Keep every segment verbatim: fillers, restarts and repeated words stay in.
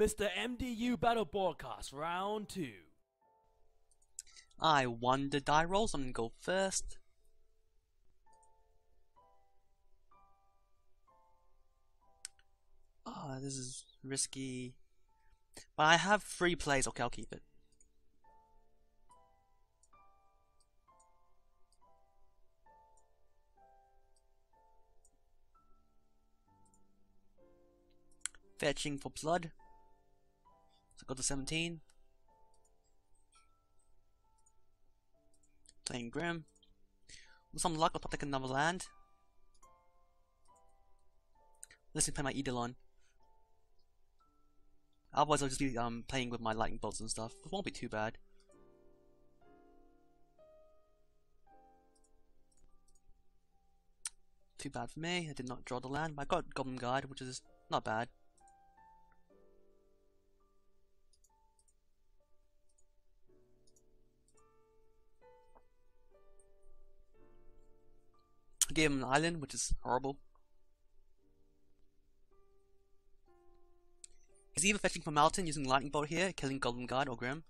Mister M D U Battle Broadcast, round two. I won the die rolls, I'm gonna go first. Ah, oh, this is risky. But I have three plays, okay, I'll keep it. Fetching for blood. So go to seventeen. Playing Grim. With some luck, I'll take another land. Let's play my Eidolon. Otherwise, I'll just be um, playing with my lightning bolts and stuff. It won't be too bad. Too bad for me. I did not draw the land, but I got Goblin Guide, which is not bad. Gave him an island, which is horrible. He's either fetching from Mountain using Lightning Bolt here, killing Goblin Guard or Grim.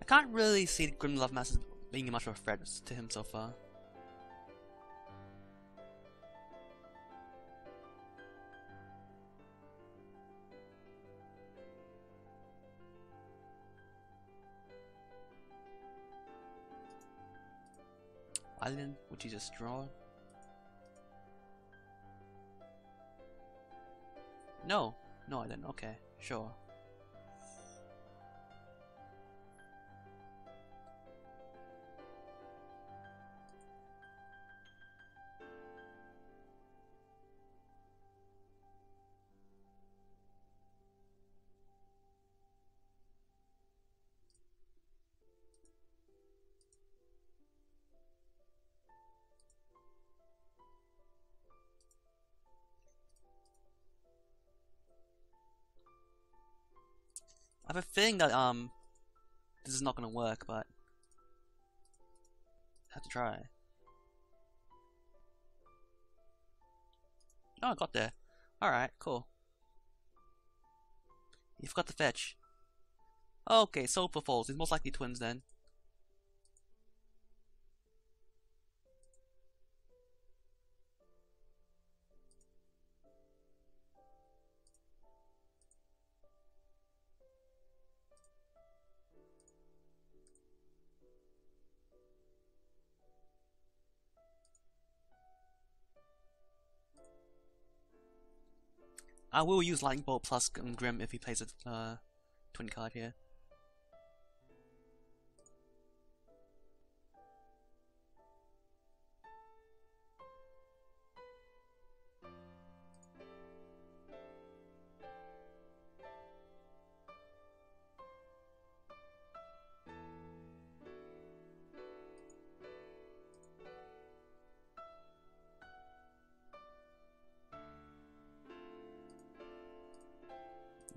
I can't really see the Grim Lavamancer being much of a threat to him so far. Island, which is just draw. No, no island, okay, sure. I have a feeling that um this is not gonna work, but I have to try. Oh, I got there. Alright, cool. You forgot to fetch. Okay, Sofa Falls, he's most likely twins then. I will use Lightning Bolt plus Grim if he plays a uh, twin card here.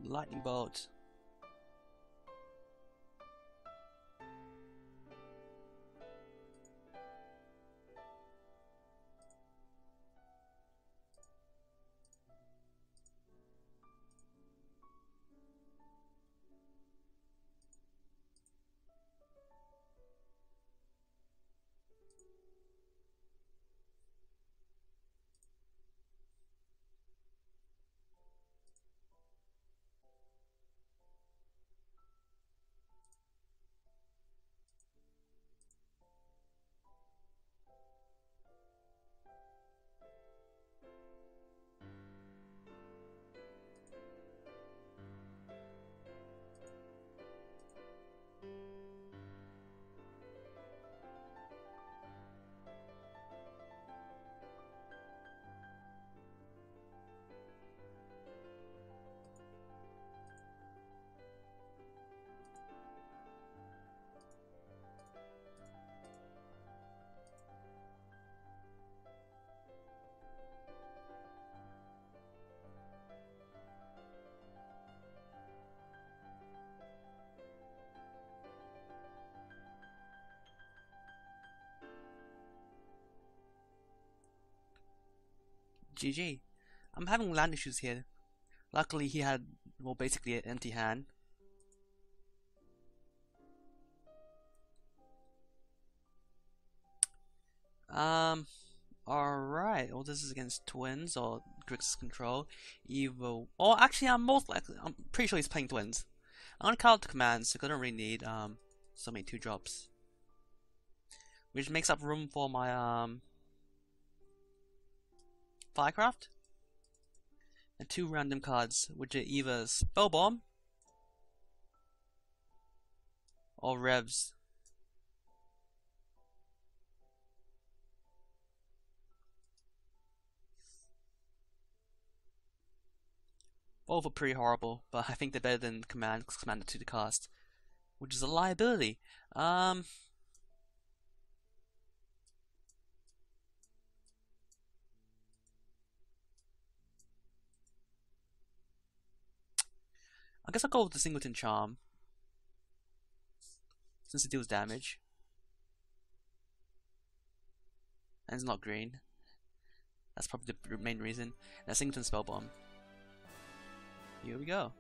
Lightning Bolt. G G. I'm having land issues here. Luckily he had, well, basically an empty hand. Um, alright, well this is against Twins or Grixis control. Evo, or actually I'm most likely, I'm pretty sure he's playing Twins. I'm gonna call out the commands because I don't really need um, so many two drops. Which makes up room for my um, Firecraft. And two random cards, which are either Spell Bomb or Revs. Both are pretty horrible, but I think they're better than command, because command are two to cast, which is a liability. Um, I guess I'll go with the Singleton Charm, since it deals damage, and it's not green. That's probably the main reason. And a Singleton Spell Bomb. Here we go.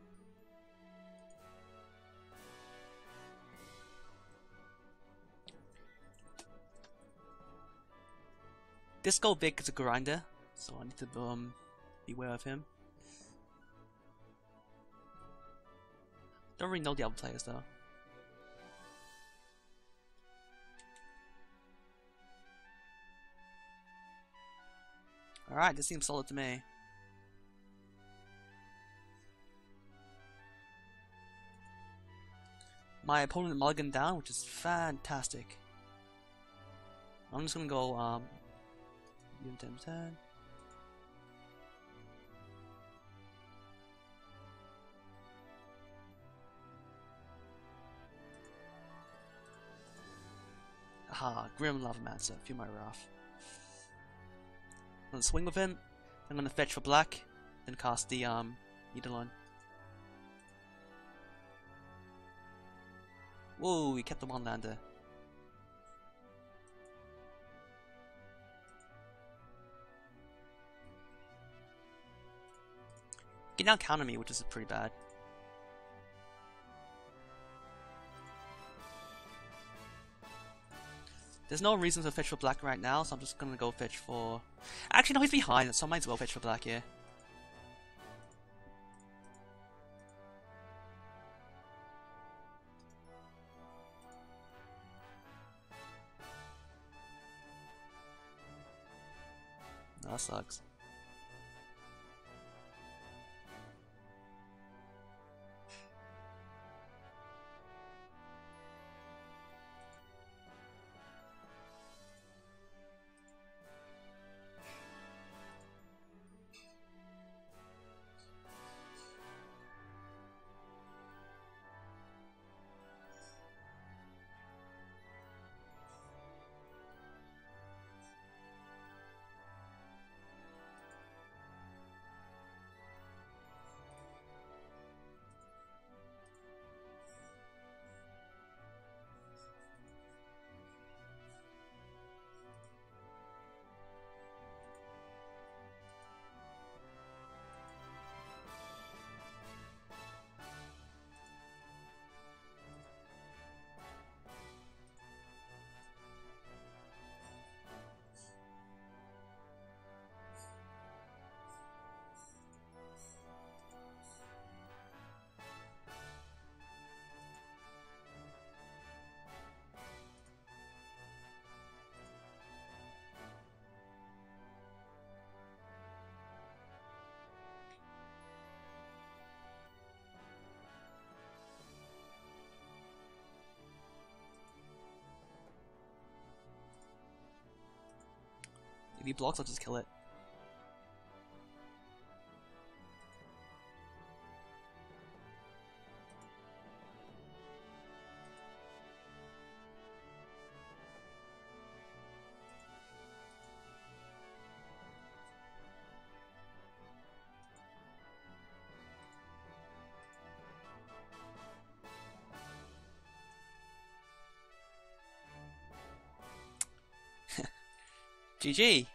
This Gold Vic is a grinder, so I need to um, beware of him. Don't really know the other players though. Alright, this seems solid to me. My opponent mulliganed down, which is fantastic. I'm just gonna go um ten ten. Aha, Grim Lavamancer, feel my wrath. I'm gonna swing with him, I'm gonna fetch for black, then cast the um Eidolon. Whoa, we kept the one lander. You can now counter me, which is pretty bad. There's no reason to fetch for black right now, so I'm just gonna go fetch for... Actually, no, he's behind, so I might as well fetch for black here. That sucks. If he blocks, I'll just kill it. G G!